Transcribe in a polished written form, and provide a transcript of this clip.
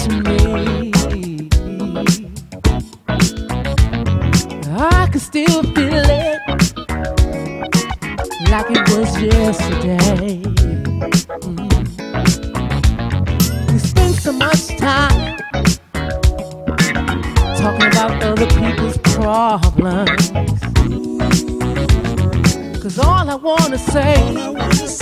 to me. I can still feel it like it was yesterday. We spend so much time talking about other people's problems, 'cause all I wanna say